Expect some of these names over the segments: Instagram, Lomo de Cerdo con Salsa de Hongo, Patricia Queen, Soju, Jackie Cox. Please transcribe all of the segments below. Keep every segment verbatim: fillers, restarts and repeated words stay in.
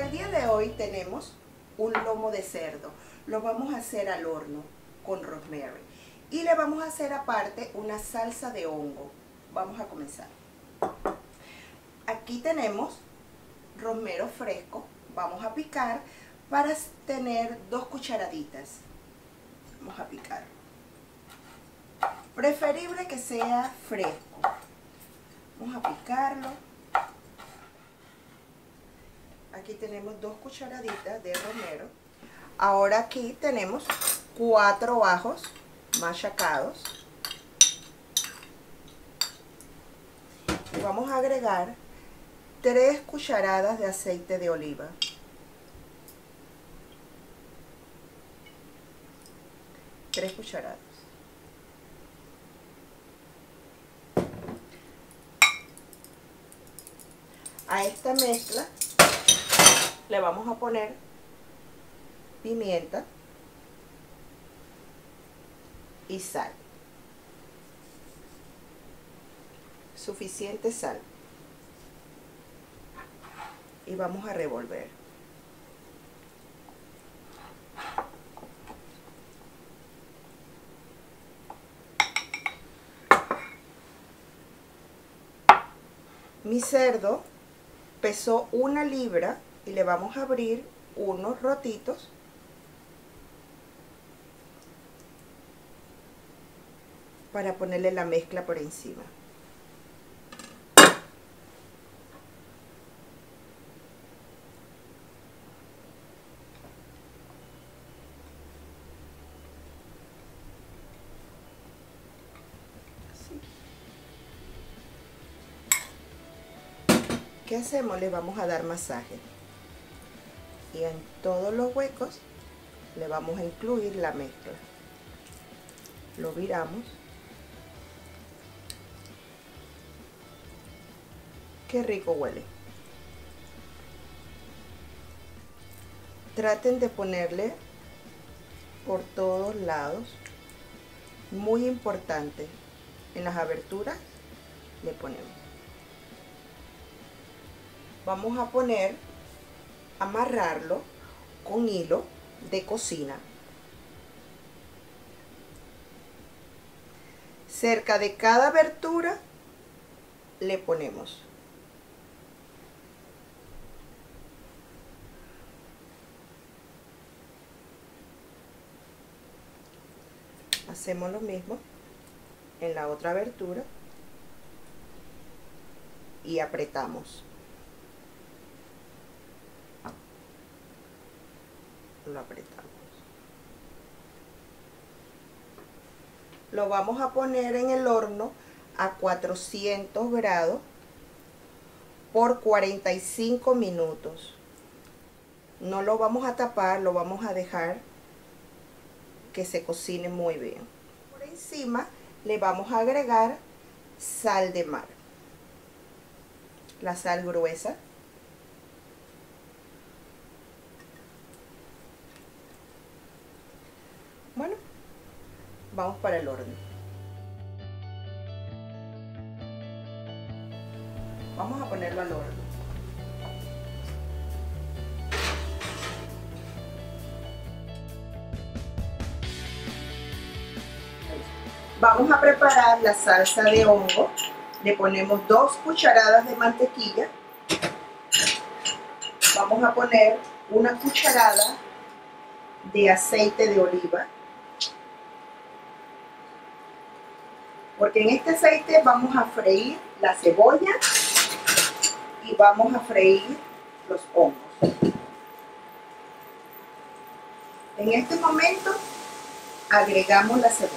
para el día de hoy tenemos un lomo de cerdo. Lo vamos a hacer al horno con rosemary. Y le vamos a hacer aparte una salsa de hongo. Vamos a comenzar. Aquí tenemos romero fresco. Vamos a picar para tener dos cucharaditas. Vamos a picar. Preferible que sea fresco. Vamos a picarlo. Aquí tenemos dos cucharaditas de romero. Ahora aquí tenemos cuatro ajos machacados. Y vamos a agregar tres cucharadas de aceite de oliva. Tres cucharadas. A esta mezcla le vamos a poner pimienta y sal. Suficiente sal. Y vamos a revolver. Mi cerdo pesó una libra. Y le vamos a abrir unos rotitos para ponerle la mezcla por encima. Así. ¿Qué hacemos? Le vamos a dar masaje. Y en todos los huecos le vamos a incluir la mezcla. Lo viramos. Qué rico huele. Traten de ponerle por todos lados. Muy importante. En las aberturas le ponemos. Vamos a poner amarrarlo con hilo de cocina cerca de cada abertura. Le ponemos hacemos lo mismo en la otra abertura y apretamos. Lo apretamos. Lo vamos a poner en el horno a cuatrocientos grados por cuarenta y cinco minutos. No lo vamos a tapar, lo vamos a dejar que se cocine muy bien. Por encima le vamos a agregar sal de mar, la sal gruesa. Bueno, vamos para el horno. Vamos a ponerlo al horno. Vamos a preparar la salsa de hongo. Le ponemos dos cucharadas de mantequilla. Vamos a poner una cucharada de aceite de oliva. Porque en este aceite vamos a freír la cebolla y vamos a freír los hongos. En este momento agregamos la cebolla.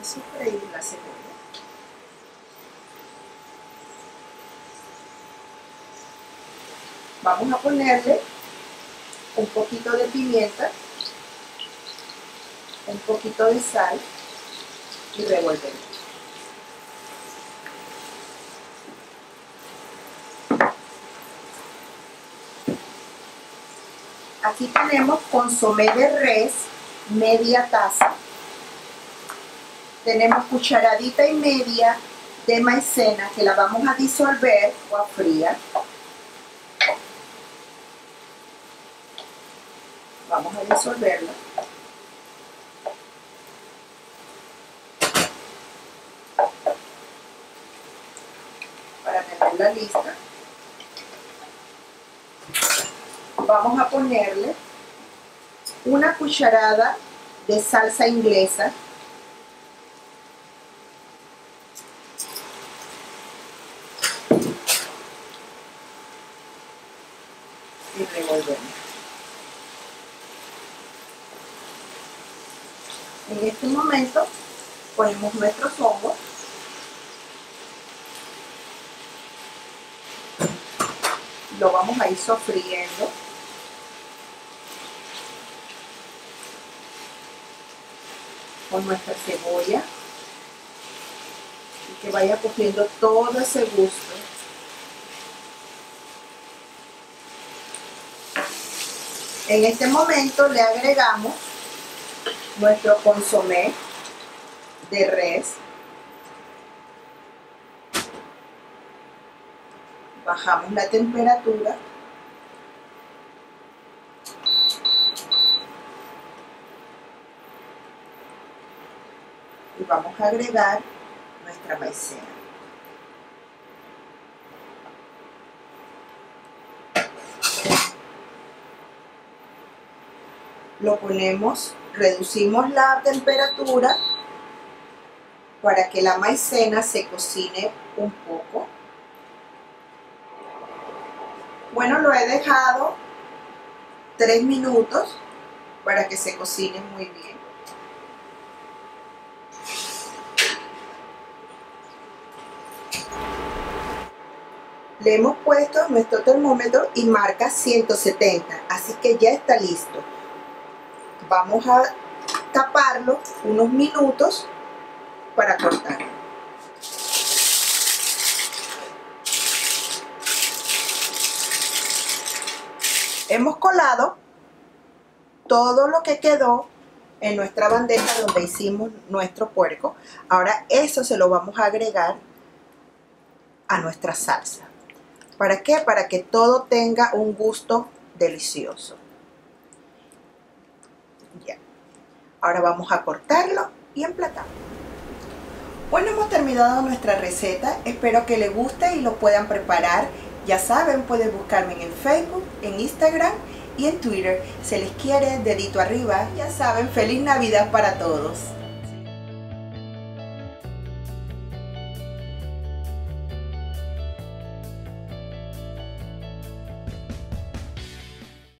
Así freír la cebolla. Vamos a ponerle un poquito de pimienta, un poquito de sal y revolvemos. Aquí tenemos consomé de res, media taza. Tenemos cucharadita y media de maicena que la vamos a disolver o a friar. Vamos a disolverla. Para tenerla lista. Vamos a ponerle una cucharada de salsa inglesa. Y revolvemos. En este momento ponemos nuestros hongos. Lo vamos a ir sofriendo. Con nuestra cebolla. Y que vaya cogiendo todo ese gusto. En este momento le agregamos nuestro consomé de res. Bajamos la temperatura. Y vamos a agregar nuestra maicena. Lo ponemos, reducimos la temperatura para que la maicena se cocine un poco. Bueno, lo he dejado tres minutos para que se cocine muy bien. Le hemos puesto nuestro termómetro y marca ciento setenta, así que ya está listo. Vamos a taparlo unos minutos para cortarlo. Hemos colado todo lo que quedó en nuestra bandeja donde hicimos nuestro puerco. Ahora eso se lo vamos a agregar a nuestra salsa. ¿Para qué? Para que todo tenga un gusto delicioso. Ahora vamos a cortarlo y emplatarlo. Bueno, hemos terminado nuestra receta. Espero que les guste y lo puedan preparar. Ya saben, pueden buscarme en el Facebook, en Instagram y en Twitter. Se les quiere, dedito arriba. Ya saben, feliz Navidad para todos.